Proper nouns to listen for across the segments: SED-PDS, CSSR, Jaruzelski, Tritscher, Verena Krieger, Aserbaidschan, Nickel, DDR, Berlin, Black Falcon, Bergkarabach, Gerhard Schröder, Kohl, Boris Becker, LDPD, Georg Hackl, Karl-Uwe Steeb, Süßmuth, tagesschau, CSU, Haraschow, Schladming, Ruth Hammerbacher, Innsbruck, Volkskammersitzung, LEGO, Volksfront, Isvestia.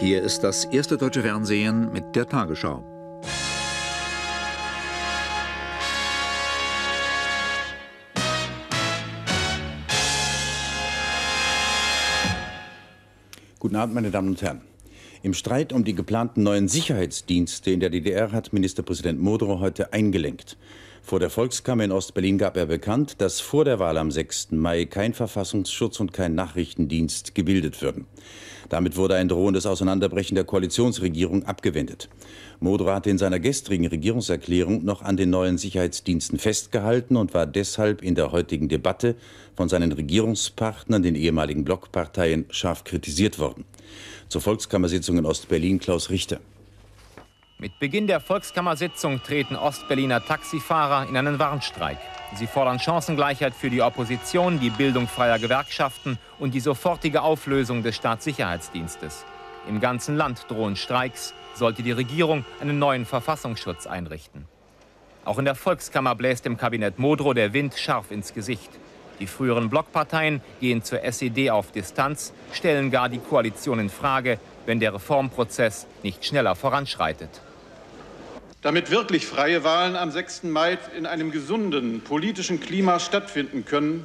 Hier ist das erste deutsche Fernsehen mit der Tagesschau. Guten Abend, meine Damen und Herren. Im Streit um die geplanten neuen Sicherheitsdienste in der DDR hat Ministerpräsident Modrow heute eingelenkt. Vor der Volkskammer in Ostberlin gab er bekannt, dass vor der Wahl am 6. Mai kein Verfassungsschutz und kein Nachrichtendienst gebildet würden. Damit wurde ein drohendes Auseinanderbrechen der Koalitionsregierung abgewendet. Modrow hatte in seiner gestrigen Regierungserklärung noch an den neuen Sicherheitsdiensten festgehalten und war deshalb in der heutigen Debatte von seinen Regierungspartnern, den ehemaligen Blockparteien, scharf kritisiert worden. Zur Volkskammersitzung in Ostberlin Klaus Richter. Mit Beginn der Volkskammersitzung treten Ostberliner Taxifahrer in einen Warnstreik. Sie fordern Chancengleichheit für die Opposition, die Bildung freier Gewerkschaften und die sofortige Auflösung des Staatssicherheitsdienstes. Im ganzen Land drohen Streiks, sollte die Regierung einen neuen Verfassungsschutz einrichten. Auch in der Volkskammer bläst im Kabinett Modrow der Wind scharf ins Gesicht. Die früheren Blockparteien gehen zur SED auf Distanz, stellen gar die Koalition in Frage, wenn der Reformprozess nicht schneller voranschreitet. Damit wirklich freie Wahlen am 6. Mai in einem gesunden politischen Klima stattfinden können,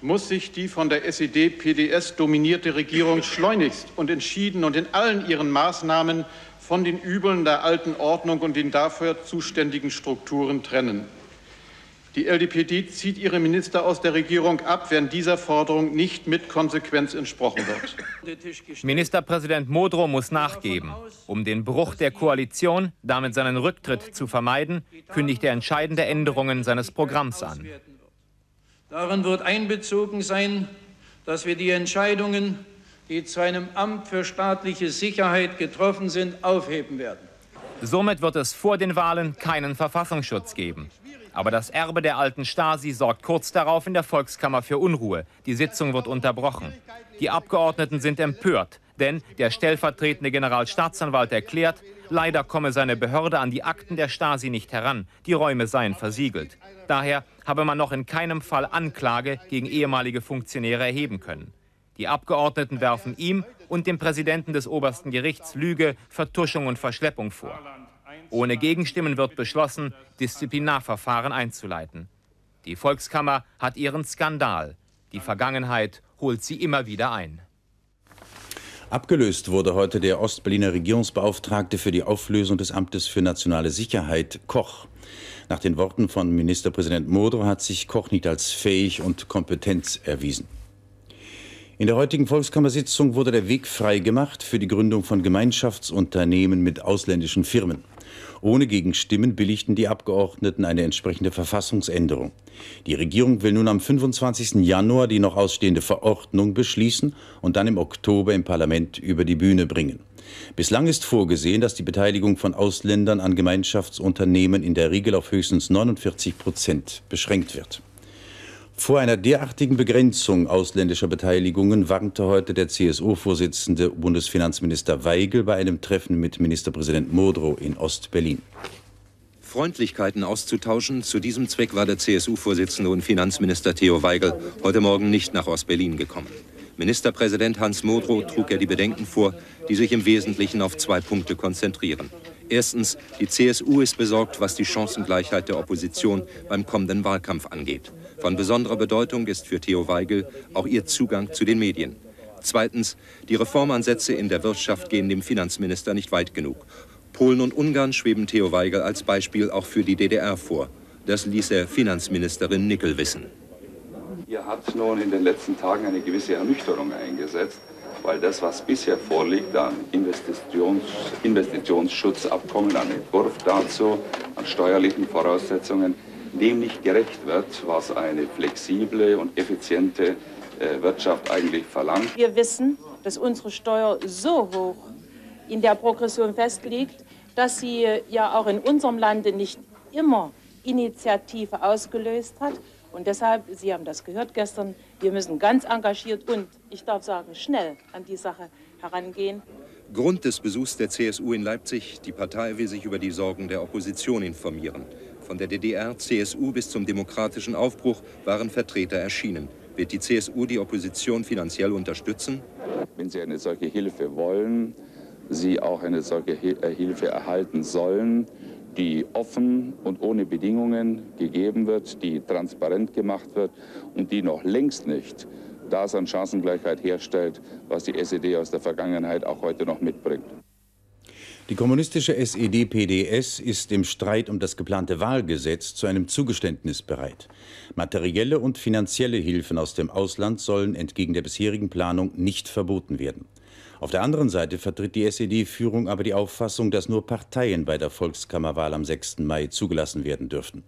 muss sich die von der SED-PDS dominierte Regierung schleunigst und entschieden und in allen ihren Maßnahmen von den Übeln der alten Ordnung und den dafür zuständigen Strukturen trennen. Die LDPD zieht ihre Minister aus der Regierung ab, wenn dieser Forderung nicht mit Konsequenz entsprochen wird. Ministerpräsident Modrow muss nachgeben. Um den Bruch der Koalition, damit seinen Rücktritt zu vermeiden, kündigt er entscheidende Änderungen seines Programms an. Darin wird einbezogen sein, dass wir die Entscheidungen, die zu einem Amt für staatliche Sicherheit getroffen sind, aufheben werden. Somit wird es vor den Wahlen keinen Verfassungsschutz geben. Aber das Erbe der alten Stasi sorgt kurz darauf in der Volkskammer für Unruhe. Die Sitzung wird unterbrochen. Die Abgeordneten sind empört, denn der stellvertretende Generalstaatsanwalt erklärt, leider komme seine Behörde an die Akten der Stasi nicht heran, die Räume seien versiegelt. Daher habe man noch in keinem Fall Anklage gegen ehemalige Funktionäre erheben können. Die Abgeordneten werfen ihm und dem Präsidenten des Obersten Gerichts Lüge, Vertuschung und Verschleppung vor. Ohne Gegenstimmen wird beschlossen, Disziplinarverfahren einzuleiten. Die Volkskammer hat ihren Skandal. Die Vergangenheit holt sie immer wieder ein. Abgelöst wurde heute der Ostberliner Regierungsbeauftragte für die Auflösung des Amtes für nationale Sicherheit, Koch. Nach den Worten von Ministerpräsident Modrow hat sich Koch nicht als fähig und kompetent erwiesen. In der heutigen Volkskammersitzung wurde der Weg frei gemacht für die Gründung von Gemeinschaftsunternehmen mit ausländischen Firmen. Ohne Gegenstimmen billigten die Abgeordneten eine entsprechende Verfassungsänderung. Die Regierung will nun am 25. Januar die noch ausstehende Verordnung beschließen und dann im Oktober im Parlament über die Bühne bringen. Bislang ist vorgesehen, dass die Beteiligung von Ausländern an Gemeinschaftsunternehmen in der Regel auf höchstens 49% beschränkt wird. Vor einer derartigen Begrenzung ausländischer Beteiligungen warnte heute der CSU-Vorsitzende Bundesfinanzminister Waigel bei einem Treffen mit Ministerpräsident Modrow in Ostberlin. Freundlichkeiten auszutauschen, zu diesem Zweck war der CSU-Vorsitzende und Finanzminister Theo Waigel heute Morgen nicht nach Ostberlin gekommen. Ministerpräsident Hans Modrow trug er die Bedenken vor, die sich im Wesentlichen auf zwei Punkte konzentrieren. Erstens, die CSU ist besorgt, was die Chancengleichheit der Opposition beim kommenden Wahlkampf angeht. Von besonderer Bedeutung ist für Theo Waigel auch ihr Zugang zu den Medien. Zweitens, die Reformansätze in der Wirtschaft gehen dem Finanzminister nicht weit genug. Polen und Ungarn schweben Theo Waigel als Beispiel auch für die DDR vor. Das ließ er Finanzministerin Nickel wissen. Hier hat nun in den letzten Tagen eine gewisse Ernüchterung eingesetzt, weil das, was bisher vorliegt, an Investitionsschutzabkommen, an Entwurf dazu, an steuerlichen Voraussetzungen, dem nicht gerecht wird, was eine flexible und effiziente Wirtschaft eigentlich verlangt. Wir wissen, dass unsere Steuer so hoch in der Progression festliegt, dass sie ja auch in unserem Lande nicht immer Initiative ausgelöst hat. Und deshalb, Sie haben das gehört gestern, wir müssen ganz engagiert und, ich darf sagen, schnell an die Sache herangehen. Grund des Besuchs der CSU in Leipzig, die Partei will sich über die Sorgen der Opposition informieren. Von der DDR, CSU bis zum demokratischen Aufbruch waren Vertreter erschienen. Wird die CSU die Opposition finanziell unterstützen? Wenn Sie eine solche Hilfe wollen, sie auch eine solche Hilfe erhalten sollen, die offen und ohne Bedingungen gegeben wird, die transparent gemacht wird und die noch längst nicht das an Chancengleichheit herstellt, was die SED aus der Vergangenheit auch heute noch mitbringt. Die kommunistische SED-PDS ist im Streit um das geplante Wahlgesetz zu einem Zugeständnis bereit. Materielle und finanzielle Hilfen aus dem Ausland sollen entgegen der bisherigen Planung nicht verboten werden. Auf der anderen Seite vertritt die SED-Führung aber die Auffassung, dass nur Parteien bei der Volkskammerwahl am 6. Mai zugelassen werden dürften.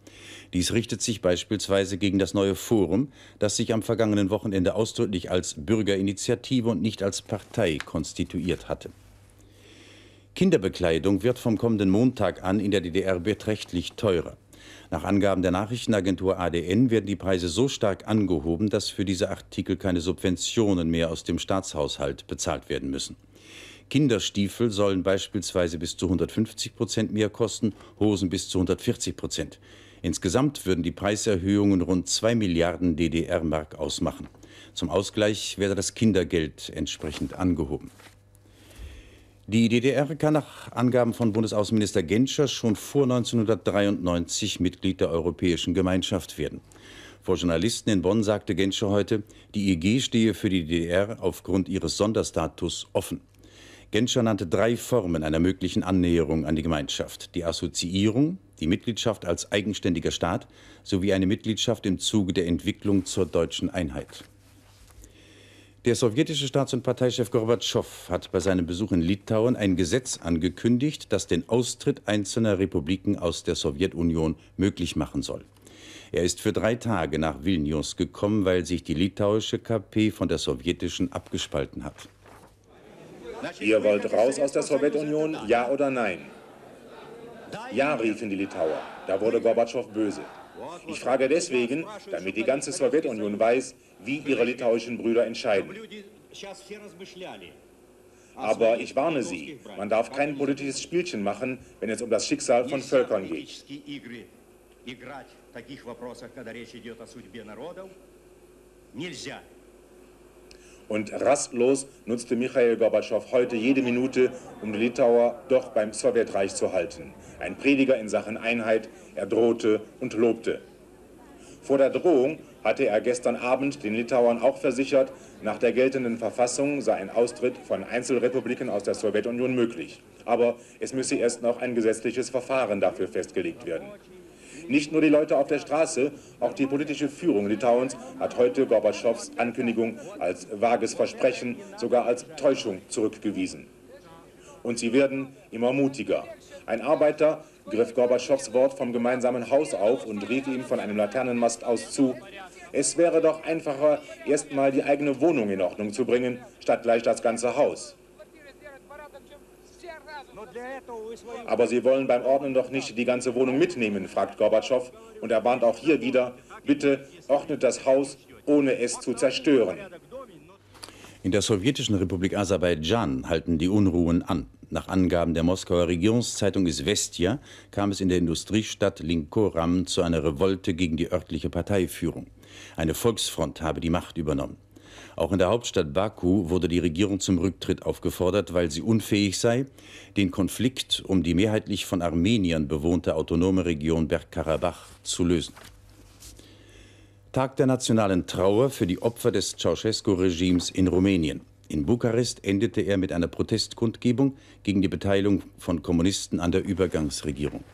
Dies richtet sich beispielsweise gegen das neue Forum, das sich am vergangenen Wochenende ausdrücklich als Bürgerinitiative und nicht als Partei konstituiert hatte. Kinderbekleidung wird vom kommenden Montag an in der DDR beträchtlich teurer. Nach Angaben der Nachrichtenagentur ADN werden die Preise so stark angehoben, dass für diese Artikel keine Subventionen mehr aus dem Staatshaushalt bezahlt werden müssen. Kinderstiefel sollen beispielsweise bis zu 150% mehr kosten, Hosen bis zu 140%. Insgesamt würden die Preiserhöhungen rund 2 Milliarden DDR-Mark ausmachen. Zum Ausgleich werde das Kindergeld entsprechend angehoben. Die DDR kann nach Angaben von Bundesaußenminister Genscher schon vor 1993 Mitglied der Europäischen Gemeinschaft werden. Vor Journalisten in Bonn sagte Genscher heute, die EG stehe für die DDR aufgrund ihres Sonderstatus offen. Genscher nannte drei Formen einer möglichen Annäherung an die Gemeinschaft: die Assoziierung, die Mitgliedschaft als eigenständiger Staat sowie eine Mitgliedschaft im Zuge der Entwicklung zur deutschen Einheit. Der sowjetische Staats- und Parteichef Gorbatschow hat bei seinem Besuch in Litauen ein Gesetz angekündigt, das den Austritt einzelner Republiken aus der Sowjetunion möglich machen soll. Er ist für 3 Tage nach Vilnius gekommen, weil sich die litauische KP von der sowjetischen abgespalten hat. Ihr wollt raus aus der Sowjetunion, ja oder nein? Ja, riefen die Litauer. Da wurde Gorbatschow böse. Ich frage deswegen, damit die ganze Sowjetunion weiß, wie ihre litauischen Brüder entscheiden. Aber ich warne Sie, man darf kein politisches Spielchen machen, wenn es um das Schicksal von Völkern geht. Und rastlos nutzte Michail Gorbatschow heute jede Minute, um die Litauer doch beim Sowjetreich zu halten. Ein Prediger in Sachen Einheit, er drohte und lobte. Vor der Drohung hatte er gestern Abend den Litauern auch versichert, nach der geltenden Verfassung sei ein Austritt von Einzelrepubliken aus der Sowjetunion möglich. Aber es müsse erst noch ein gesetzliches Verfahren dafür festgelegt werden. Nicht nur die Leute auf der Straße, auch die politische Führung Litauens hat heute Gorbatschows Ankündigung als vages Versprechen, sogar als Täuschung zurückgewiesen. Und sie werden immer mutiger. Ein Arbeiter griff Gorbatschows Wort vom gemeinsamen Haus auf und rief ihm von einem Laternenmast aus zu, es wäre doch einfacher, erstmal die eigene Wohnung in Ordnung zu bringen, statt gleich das ganze Haus. Aber Sie wollen beim Ordnen doch nicht die ganze Wohnung mitnehmen, fragt Gorbatschow. Und er warnt auch hier wieder, bitte ordnet das Haus, ohne es zu zerstören. In der sowjetischen Republik Aserbaidschan halten die Unruhen an. Nach Angaben der Moskauer Regierungszeitung Isvestia kam es in der Industriestadt Linkoram zu einer Revolte gegen die örtliche Parteiführung. Eine Volksfront habe die Macht übernommen. Auch in der Hauptstadt Baku wurde die Regierung zum Rücktritt aufgefordert, weil sie unfähig sei, den Konflikt um die mehrheitlich von Armeniern bewohnte autonome Region Bergkarabach zu lösen. Tag der nationalen Trauer für die Opfer des Ceausescu-Regimes in Rumänien. In Bukarest endete er mit einer Protestkundgebung gegen die Beteiligung von Kommunisten an der Übergangsregierung.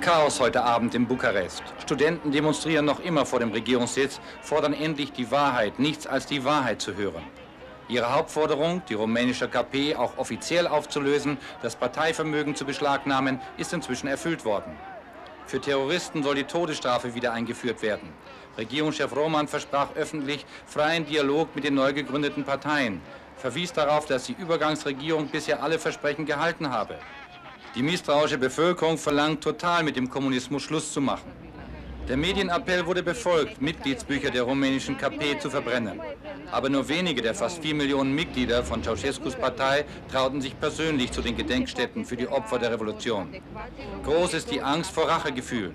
Chaos heute Abend in Bukarest. Studenten demonstrieren noch immer vor dem Regierungssitz, fordern endlich die Wahrheit, nichts als die Wahrheit zu hören. Ihre Hauptforderung, die rumänische KP auch offiziell aufzulösen, das Parteivermögen zu beschlagnahmen, ist inzwischen erfüllt worden. Für Terroristen soll die Todesstrafe wieder eingeführt werden. Regierungschef Roman versprach öffentlich freien Dialog mit den neu gegründeten Parteien, verwies darauf, dass die Übergangsregierung bisher alle Versprechen gehalten habe. Die misstrauische Bevölkerung verlangt, total mit dem Kommunismus Schluss zu machen. Der Medienappell wurde befolgt, Mitgliedsbücher der rumänischen KP zu verbrennen. Aber nur wenige der fast 4 Millionen Mitglieder von Ceausescus Partei trauten sich persönlich zu den Gedenkstätten für die Opfer der Revolution. Groß ist die Angst vor Rachegefühlen.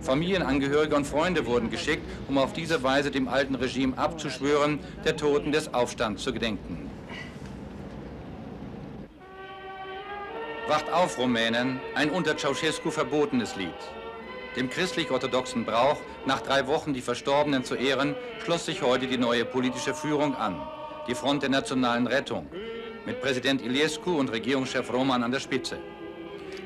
Familienangehörige und Freunde wurden geschickt, um auf diese Weise dem alten Regime abzuschwören, der Toten des Aufstands zu gedenken. Wacht auf, Rumänen, ein unter Ceausescu verbotenes Lied. Dem christlich-orthodoxen Brauch, nach 3 Wochen die Verstorbenen zu ehren, schloss sich heute die neue politische Führung an, die Front der nationalen Rettung, mit Präsident Iliescu und Regierungschef Roman an der Spitze.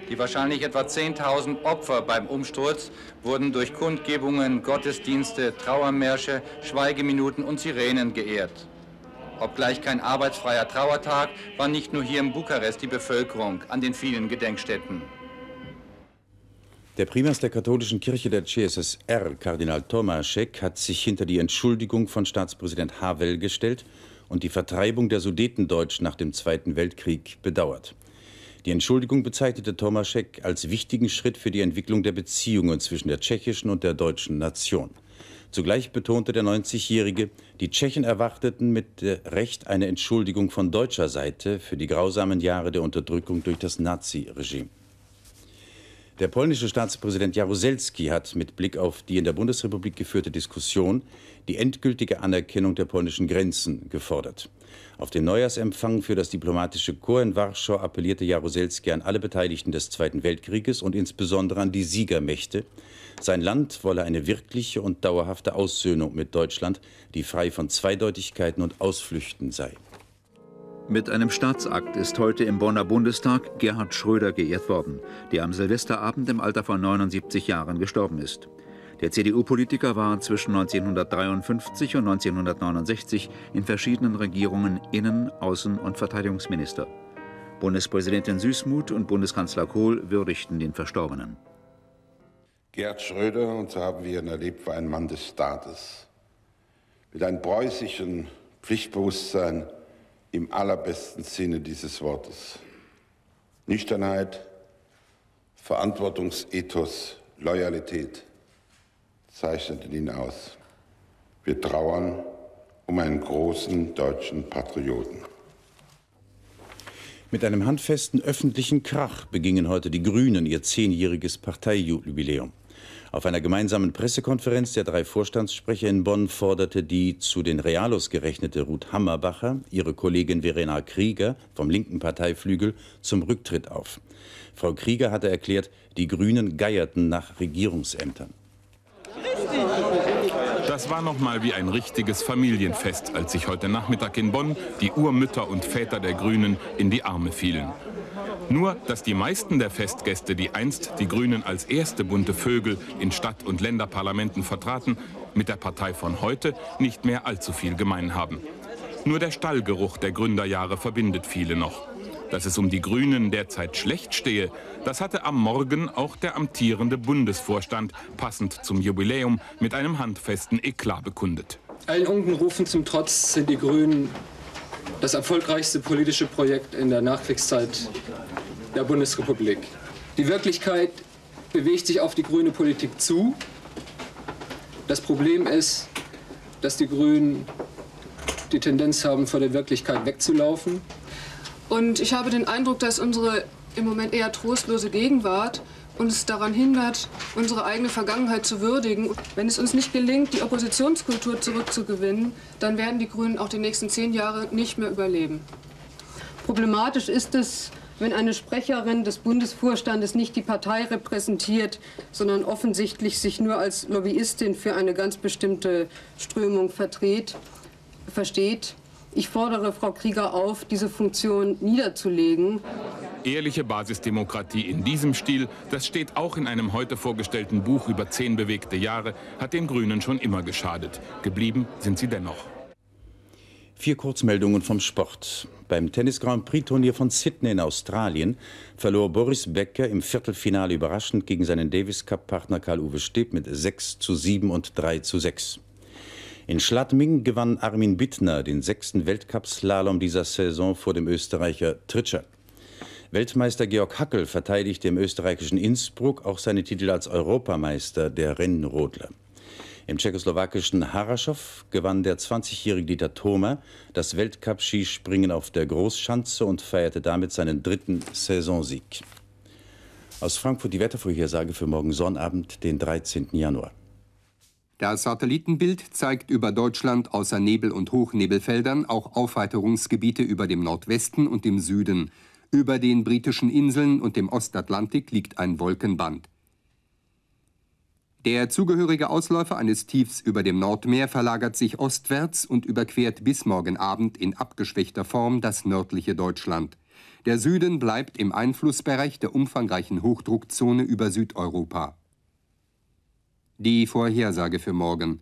Die wahrscheinlich etwa 10.000 Opfer beim Umsturz wurden durch Kundgebungen, Gottesdienste, Trauermärsche, Schweigeminuten und Sirenen geehrt. Obgleich kein arbeitsfreier Trauertag, war nicht nur hier in Bukarest die Bevölkerung an den vielen Gedenkstätten. Der Primas der katholischen Kirche der CSSR, Kardinal Tomášek, hat sich hinter die Entschuldigung von Staatspräsident Havel gestellt und die Vertreibung der Sudetendeutschen nach dem Zweiten Weltkrieg bedauert. Die Entschuldigung bezeichnete Tomášek als wichtigen Schritt für die Entwicklung der Beziehungen zwischen der tschechischen und der deutschen Nation. Zugleich betonte der 90-Jährige, die Tschechen erwarteten mit Recht eine Entschuldigung von deutscher Seite für die grausamen Jahre der Unterdrückung durch das Nazi-Regime. Der polnische Staatspräsident Jaruzelski hat mit Blick auf die in der Bundesrepublik geführte Diskussion die endgültige Anerkennung der polnischen Grenzen gefordert. Auf den Neujahrsempfang für das diplomatische Korps in Warschau appellierte Jaruzelski an alle Beteiligten des Zweiten Weltkrieges und insbesondere an die Siegermächte. Sein Land wolle eine wirkliche und dauerhafte Aussöhnung mit Deutschland, die frei von Zweideutigkeiten und Ausflüchten sei. Mit einem Staatsakt ist heute im Bonner Bundestag Gerhard Schröder geehrt worden, der am Silvesterabend im Alter von 79 Jahren gestorben ist. Der CDU-Politiker war zwischen 1953 und 1969 in verschiedenen Regierungen Innen-, Außen- und Verteidigungsminister. Bundespräsidentin Süßmuth und Bundeskanzler Kohl würdigten den Verstorbenen. Gerhard Schröder, und so haben wir ihn erlebt, war ein Mann des Staates. Mit einem preußischen Pflichtbewusstsein im allerbesten Sinne dieses Wortes. Nüchternheit, Verantwortungsethos, Loyalität zeichneten ihn aus. Wir trauern um einen großen deutschen Patrioten. Mit einem handfesten öffentlichen Krach begingen heute die Grünen ihr 10-jähriges Parteijubiläum. Auf einer gemeinsamen Pressekonferenz der 3 Vorstandssprecher in Bonn forderte die zu den Realos gerechnete Ruth Hammerbacher ihre Kollegin Verena Krieger vom linken Parteiflügel zum Rücktritt auf. Frau Krieger hatte erklärt, die Grünen geierten nach Regierungsämtern. Das war noch mal wie ein richtiges Familienfest, als sich heute Nachmittag in Bonn die Urmütter und Väter der Grünen in die Arme fielen. Nur, dass die meisten der Festgäste, die einst die Grünen als erste bunte Vögel in Stadt- und Länderparlamenten vertraten, mit der Partei von heute nicht mehr allzu viel gemein haben. Nur der Stallgeruch der Gründerjahre verbindet viele noch. Dass es um die Grünen derzeit schlecht stehe, das hatte am Morgen auch der amtierende Bundesvorstand passend zum Jubiläum mit einem handfesten Eklat bekundet. Allen Unkenrufen zum Trotz sind die Grünen das erfolgreichste politische Projekt in der Nachkriegszeit der Bundesrepublik. Die Wirklichkeit bewegt sich auf die grüne Politik zu. Das Problem ist, dass die Grünen die Tendenz haben, vor der Wirklichkeit wegzulaufen. Und ich habe den Eindruck, dass unsere im Moment eher trostlose Gegenwart uns daran hindert, unsere eigene Vergangenheit zu würdigen. Wenn es uns nicht gelingt, die Oppositionskultur zurückzugewinnen, dann werden die Grünen auch die nächsten 10 Jahre nicht mehr überleben. Problematisch ist es, wenn eine Sprecherin des Bundesvorstandes nicht die Partei repräsentiert, sondern offensichtlich sich nur als Lobbyistin für eine ganz bestimmte Strömung versteht. Ich fordere Frau Krieger auf, diese Funktion niederzulegen. Ehrliche Basisdemokratie in diesem Stil, das steht auch in einem heute vorgestellten Buch über 10 bewegte Jahre, hat den Grünen schon immer geschadet. Geblieben sind sie dennoch. 4 Kurzmeldungen vom Sport. Beim Tennis-Grand Prix-Turnier von Sydney in Australien verlor Boris Becker im Viertelfinale überraschend gegen seinen Davis-Cup-Partner Karl-Uwe Steeb mit 6:7 und 3:6. In Schladming gewann Armin Bittner den 6. Weltcup-Slalom dieser Saison vor dem Österreicher Tritscher. Weltmeister Georg Hackl verteidigte im österreichischen Innsbruck auch seine Titel als Europameister der Rennrodler. Im tschechoslowakischen Haraschow gewann der 20-jährige Dieter Thoma das Weltcup-Skispringen auf der Großschanze und feierte damit seinen 3. Saisonsieg. Aus Frankfurt die Wettervorhersage für morgen Sonnabend, den 13. Januar. Das Satellitenbild zeigt über Deutschland außer Nebel- und Hochnebelfeldern auch Aufheiterungsgebiete über dem Nordwesten und dem Süden. Über den britischen Inseln und dem Ostatlantik liegt ein Wolkenband. Der zugehörige Ausläufer eines Tiefs über dem Nordmeer verlagert sich ostwärts und überquert bis morgen Abend in abgeschwächter Form das nördliche Deutschland. Der Süden bleibt im Einflussbereich der umfangreichen Hochdruckzone über Südeuropa. Die Vorhersage für morgen: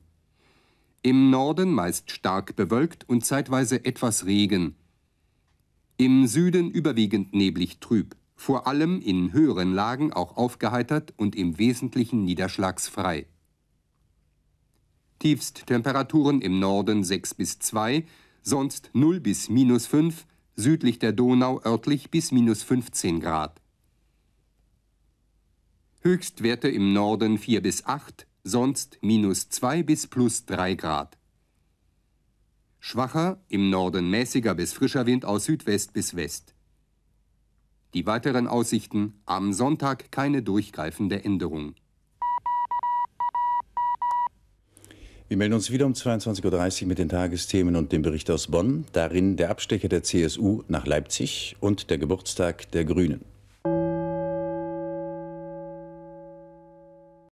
Im Norden meist stark bewölkt und zeitweise etwas Regen. Im Süden überwiegend neblig trüb, vor allem in höheren Lagen auch aufgeheitert und im Wesentlichen niederschlagsfrei. Tiefsttemperaturen im Norden 6 bis 2, sonst 0 bis -5, südlich der Donau örtlich bis -15 Grad. Höchstwerte im Norden 4 bis 8, sonst -2 bis +3 Grad. Schwacher, im Norden mäßiger bis frischer Wind aus Südwest bis West. Die weiteren Aussichten: am Sonntag keine durchgreifende Änderung. Wir melden uns wieder um 22:30 Uhr mit den Tagesthemen und dem Bericht aus Bonn. Darin der Abstecher der CSU nach Leipzig und der Geburtstag der Grünen.